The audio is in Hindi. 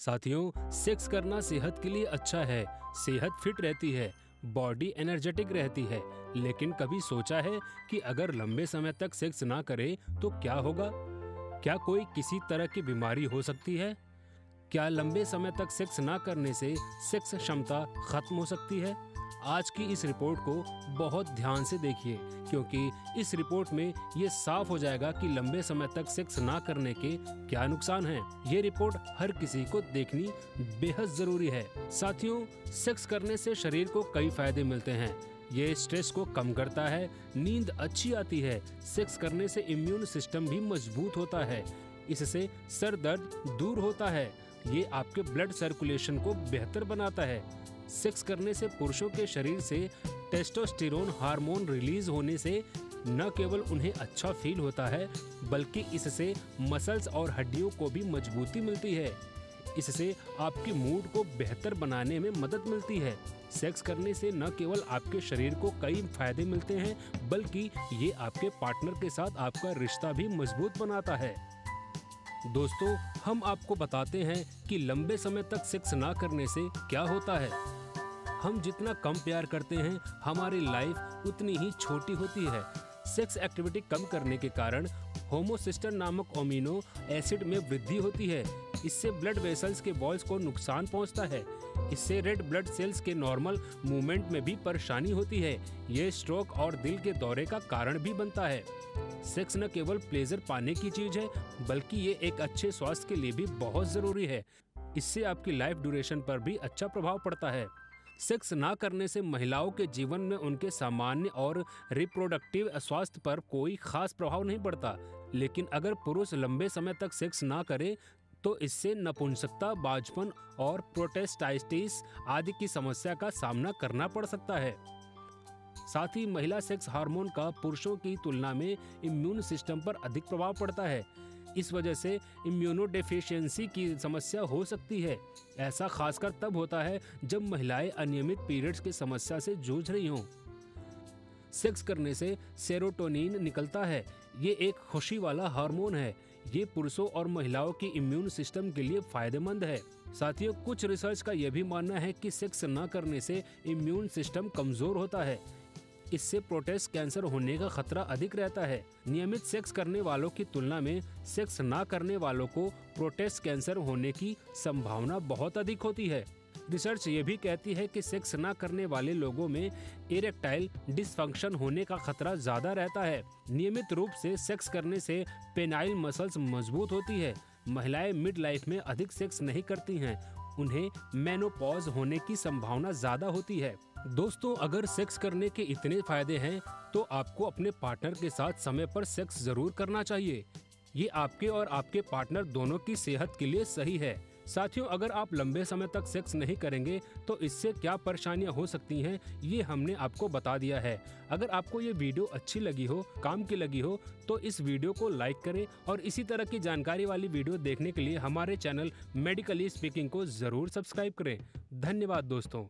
साथियों, सेक्स करना सेहत के लिए अच्छा है, सेहत फिट रहती है, बॉडी एनर्जेटिक रहती है, लेकिन कभी सोचा है कि अगर लंबे समय तक सेक्स ना करें तो क्या होगा? क्या कोई किसी तरह की बीमारी हो सकती है? क्या लंबे समय तक सेक्स ना करने से सेक्स क्षमता खत्म हो सकती है? आज की इस रिपोर्ट को बहुत ध्यान से देखिए, क्योंकि इस रिपोर्ट में ये साफ हो जाएगा कि लंबे समय तक सेक्स ना करने के क्या नुकसान हैं। ये रिपोर्ट हर किसी को देखनी बेहद जरूरी है। साथियों, सेक्स करने से शरीर को कई फायदे मिलते हैं। ये स्ट्रेस को कम करता है, नींद अच्छी आती है, सेक्स करने से इम्यून सिस्टम भी मजबूत होता है, इससे सर दर्द दूर होता है, ये आपके ब्लड सर्कुलेशन को बेहतर बनाता है। सेक्स करने से पुरुषों के शरीर से टेस्टोस्टेरोन हार्मोन रिलीज होने से न केवल उन्हें अच्छा फील होता है, बल्कि इससे मसल्स और हड्डियों को भी मजबूती मिलती है। इससे आपके मूड को बेहतर बनाने में मदद मिलती है। सेक्स करने से न केवल आपके शरीर को कई फायदे मिलते हैं, बल्कि ये आपके पार्टनर के साथ आपका रिश्ता भी मजबूत बनाता है। दोस्तों, हम आपको बताते हैं कि लंबे समय तक सेक्स ना करने से क्या होता है। हम जितना कम प्यार करते हैं, हमारी लाइफ उतनी ही छोटी होती है। सेक्स एक्टिविटी कम करने के कारण होमोसिस्टर नामक अमीनो एसिड में वृद्धि होती है। इससे ब्लड वेसल्स के वॉल्स को नुकसान पहुंचता है। इससे रेड ब्लड सेल्स के नॉर्मल मूवमेंट में भी परेशानी होती है। ये स्ट्रोक और दिल के दौरे का कारण भी बनता है। सेक्स न केवल प्लेजर पाने की चीज़ है, बल्कि ये एक अच्छे स्वास्थ्य के लिए भी बहुत ज़रूरी है। इससे आपकी लाइफ ड्यूरेशन पर भी अच्छा प्रभाव पड़ता है। सेक्स ना करने से महिलाओं के जीवन में उनके सामान्य और रिप्रोडक्टिव स्वास्थ्य पर कोई खास प्रभाव नहीं पड़ता, लेकिन अगर पुरुष लंबे समय तक सेक्स ना करे तो इससे नपुंसकता, बांझपन और प्रोस्टेटाइटिस आदि की समस्या का सामना करना पड़ सकता है। साथ ही महिला सेक्स हार्मोन का पुरुषों की तुलना में इम्यून सिस्टम पर अधिक प्रभाव पड़ता है। इस वजह से इम्यूनोडेफिशिएंसी की समस्या हो सकती है। ऐसा खासकर तब होता है जब महिलाएं अनियमित पीरियड्स की समस्या से जूझ रही हों। सेक्स करने से सेरोटोनिन निकलता है। ये एक खुशी वाला हार्मोन है। ये पुरुषों और महिलाओं की इम्यून सिस्टम के लिए फायदेमंद है। साथियों, कुछ रिसर्च का यह भी मानना है कि सेक्स न करने से इम्यून सिस्टम कमजोर होता है। इससे प्रोस्टेट कैंसर होने का खतरा अधिक रहता है। नियमित सेक्स करने वालों की तुलना में सेक्स ना करने वालों को प्रोस्टेट कैंसर होने की संभावना बहुत अधिक होती है। रिसर्च ये भी कहती है कि सेक्स ना करने वाले लोगों में इरेक्टाइल डिसफंक्शन होने का खतरा ज़्यादा रहता है। नियमित रूप से सेक्स करने से पेनाइल मसल्स मजबूत होती है। महिलाएं मिड लाइफ में अधिक सेक्स नहीं करती हैं, उन्हें मेनोपॉज होने की संभावना ज़्यादा होती है। दोस्तों, अगर सेक्स करने के इतने फायदे हैं तो आपको अपने पार्टनर के साथ समय पर सेक्स जरूर करना चाहिए। ये आपके और आपके पार्टनर दोनों की सेहत के लिए सही है। साथियों, अगर आप लंबे समय तक सेक्स नहीं करेंगे तो इससे क्या परेशानियां हो सकती हैं, ये हमने आपको बता दिया है। अगर आपको ये वीडियो अच्छी लगी हो, काम की लगी हो, तो इस वीडियो को लाइक करें और इसी तरह की जानकारी वाली वीडियो देखने के लिए हमारे चैनल मेडिकली स्पीकिंग को ज़रूर सब्सक्राइब करें। धन्यवाद दोस्तों।